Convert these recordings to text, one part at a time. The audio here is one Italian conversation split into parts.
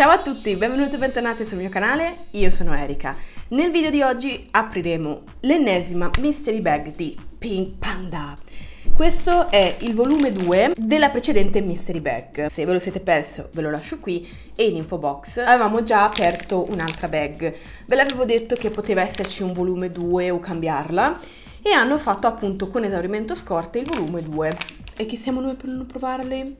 Ciao a tutti, benvenuti e bentornati sul mio canale, io sono Erika. Nel video di oggi apriremo l'ennesima mystery bag di Pink Panda. Questo è il volume 2 della precedente mystery bag. Se ve lo siete perso ve lo lascio qui e in info box. Avevamo già aperto un'altra bag, ve l'avevo detto che poteva esserci un volume 2 o cambiarla, e hanno fatto appunto con esaurimento scorte il volume 2. E chi siamo noi per non provarle?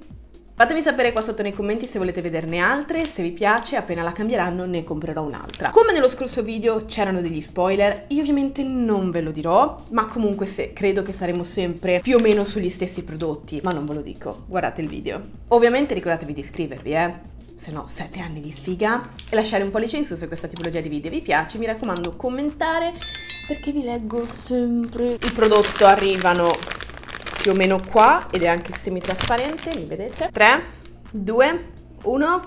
Fatemi sapere qua sotto nei commenti se volete vederne altre, se vi piace, appena la cambieranno ne comprerò un'altra. Come nello scorso video c'erano degli spoiler, io ovviamente non ve lo dirò, ma comunque credo che saremo sempre più o meno sugli stessi prodotti, ma non ve lo dico, guardate il video. Ovviamente ricordatevi di iscrivervi, se no 7 anni di sfiga, e lasciare un pollice in su se questa tipologia di video vi piace, mi raccomando commentare perché vi leggo sempre. Il prodotto arrivano più o meno qua ed è anche semitrasparente, mi vedete? 3, 2, 1,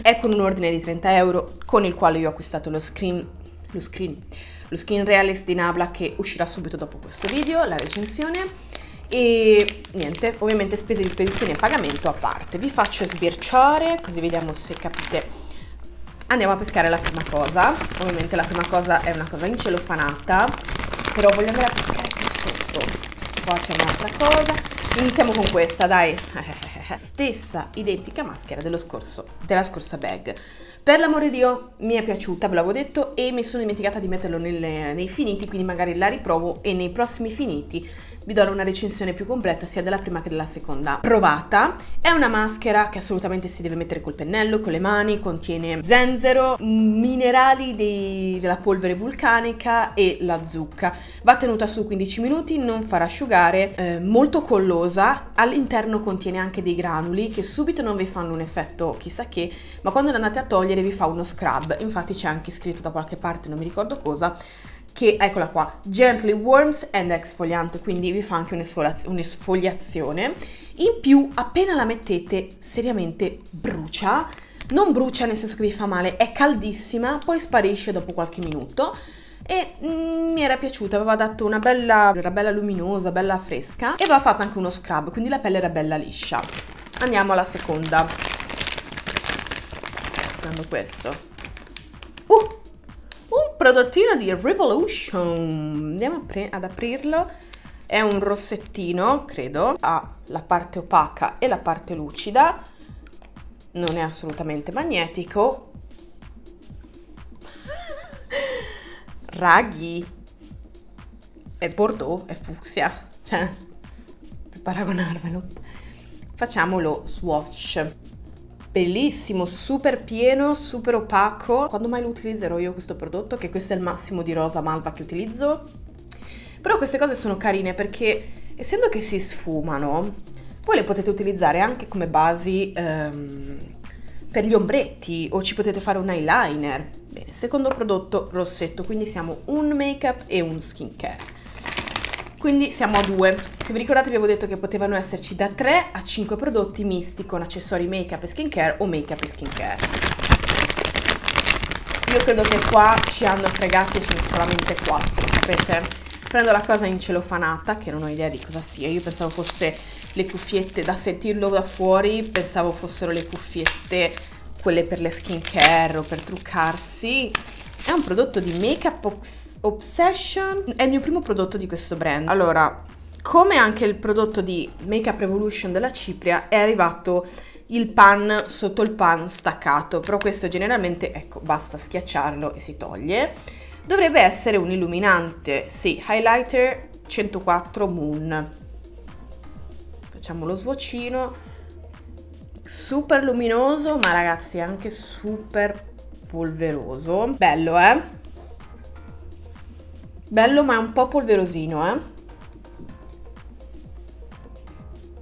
è con un ordine di 30 euro con il quale io ho acquistato lo skin realist di Nabla, che uscirà subito dopo questo video, la recensione. E niente, ovviamente spese di spedizione e pagamento a parte. Vi faccio sbirciare così vediamo se capite. Andiamo a pescare la prima cosa. Ovviamente la prima cosa è una cosa in cellofanata, però voglio andare a pescare. Qua c'è un'altra cosa, iniziamo con questa, dai. Stessa identica maschera della scorsa bag, per l'amore di Dio mi è piaciuta, ve l'avevo detto, e mi sono dimenticata di metterlo nei finiti, quindi magari la riprovo e nei prossimi finiti vi darò una recensione più completa sia della prima che della seconda provata. È una maschera che assolutamente si deve mettere col pennello, con le mani, contiene zenzero, minerali della polvere vulcanica e la zucca. Va tenuta su 15 minuti, non far asciugare, molto collosa, all'interno contiene anche dei granuli che subito non vi fanno un effetto chissà che, ma quando le andate a togliere vi fa uno scrub. Infatti c'è anche scritto da qualche parte, non mi ricordo cosa, che eccola qua, gently warms and exfoliante, quindi vi fa anche un'esfoliazione in più. Appena la mettete seriamente brucia, non brucia nel senso che vi fa male, è caldissima, poi sparisce dopo qualche minuto. E mi era piaciuta, aveva dato era bella luminosa, bella fresca, e aveva fatto anche uno scrub, quindi la pelle era bella liscia. Andiamo alla seconda, guardando questo prodottino di Revolution, andiamo ad aprirlo. È un rossettino, credo, ha la parte opaca e la parte lucida, non è assolutamente magnetico. Raghi, è bordeaux, è fucsia, cioè per paragonarvelo. Facciamolo swatch. Bellissimo, super pieno, super opaco. Quando mai lo utilizzerò io questo prodotto? Che questo è il massimo di rosa malva che utilizzo. Però queste cose sono carine perché, essendo che si sfumano, voi le potete utilizzare anche come basi per gli ombretti, o ci potete fare un eyeliner. Bene, secondo prodotto rossetto, quindi siamo un make-up e un skincare. Quindi siamo a 2. Se vi ricordate vi avevo detto che potevano esserci da 3 a 5 prodotti misti con accessori make-up e skincare o make-up e skincare. Io credo che qua ci hanno fregati, sono solamente 4, sapete? Prendo la cosa in celofanata, che non ho idea di cosa sia, io pensavo fosse le cuffiette, da sentirlo da fuori, pensavo fossero le cuffiette, quelle per le skincare o per truccarsi. È un prodotto di Makeup Obsession, è il mio primo prodotto di questo brand. Allora, come anche il prodotto di Makeup Revolution della Cipria, è arrivato il pan sotto il pan staccato, però questo generalmente, ecco, basta schiacciarlo e si toglie. Dovrebbe essere un illuminante, sì, highlighter 104 Moon. Facciamo lo swatchino. Super luminoso, ma ragazzi è anche super polveroso. Bello, bello, ma è un po' polverosino,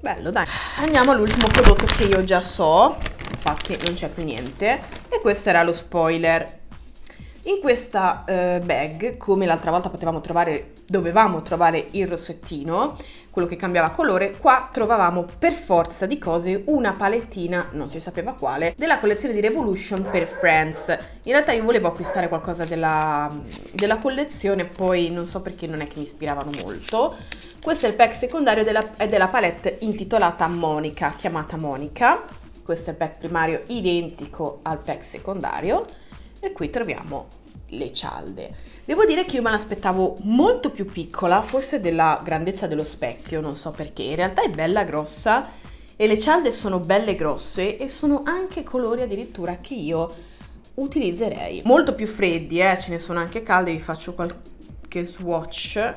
bello, dai. Andiamo all'ultimo prodotto che io già so, infatti non c'è più niente, e questo era lo spoiler. In questa bag, come l'altra volta dovevamo trovare il rossettino, quello che cambiava colore, qua trovavamo per forza di cose una palettina, non si sapeva quale, della collezione di Revolution per Friends. In realtà io volevo acquistare qualcosa della collezione, poi non so perché non è che mi ispiravano molto. Questo è il pack secondario della palette intitolata Monica, chiamata Monica. questo è il pack primario identico al pack secondario e qui troviamo le cialde. Devo dire che io me l'aspettavo molto più piccola, forse della grandezza dello specchio, non so perché, in realtà è bella grossa e le cialde sono belle grosse e sono anche colori addirittura che io utilizzerei, molto più freddi, ce ne sono anche calde, vi faccio qualche swatch.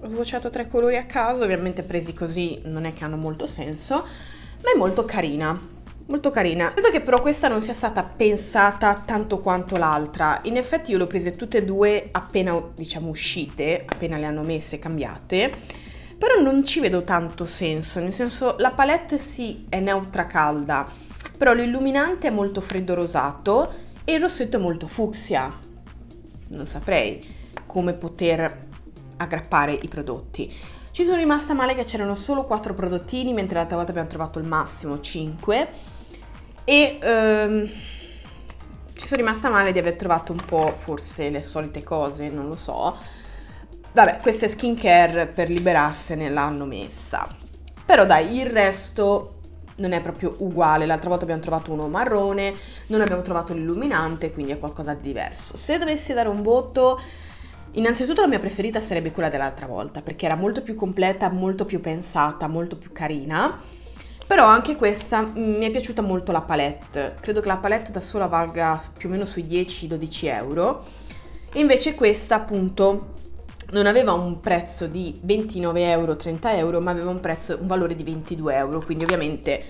Ho swatchato 3 colori a caso, ovviamente presi così non è che hanno molto senso, ma è molto carina. Molto carina. Credo che però questa non sia stata pensata tanto quanto l'altra. In effetti io le ho prese tutte e due appena, diciamo, uscite, appena le hanno messe, cambiate. Però non ci vedo tanto senso, nel senso la palette sì è neutra calda, però l'illuminante è molto freddo rosato e il rossetto è molto fucsia. Non saprei come poter aggrappare i prodotti. Ci sono rimasta male che c'erano solo 4 prodottini, mentre l'altra volta abbiamo trovato il massimo 5. E ci sono rimasta male di aver trovato un po' forse le solite cose, non lo so. Vabbè, questa è skincare, per liberarsene l'hanno messa. Però dai, il resto non è proprio uguale. L'altra volta abbiamo trovato uno marrone, non abbiamo trovato l'illuminante, quindi è qualcosa di diverso. Se dovessi dare un voto, innanzitutto la mia preferita sarebbe quella dell'altra volta, perché era molto più completa, molto più pensata, molto più carina. Però anche questa mi è piaciuta molto la palette, credo che la palette da sola valga più o meno sui 10-12 euro. E invece questa appunto non aveva un prezzo di 29 euro, 30 euro, ma aveva un valore di 22 euro, quindi ovviamente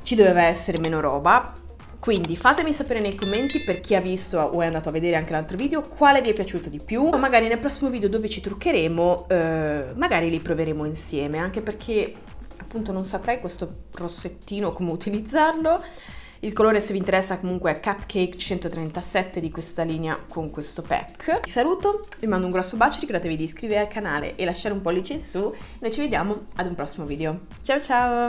ci doveva essere meno roba. Quindi fatemi sapere nei commenti, per chi ha visto o è andato a vedere anche l'altro video, quale vi è piaciuto di più. O magari nel prossimo video dove ci truccheremo, magari li proveremo insieme, anche perché appunto non saprei questo rossettino come utilizzarlo. Il colore, se vi interessa, comunque è Cupcake 137 di questa linea con questo pack. Vi saluto, vi mando un grosso bacio, ricordatevi di iscrivervi al canale e lasciare un pollice in su. Noi ci vediamo ad un prossimo video. Ciao ciao!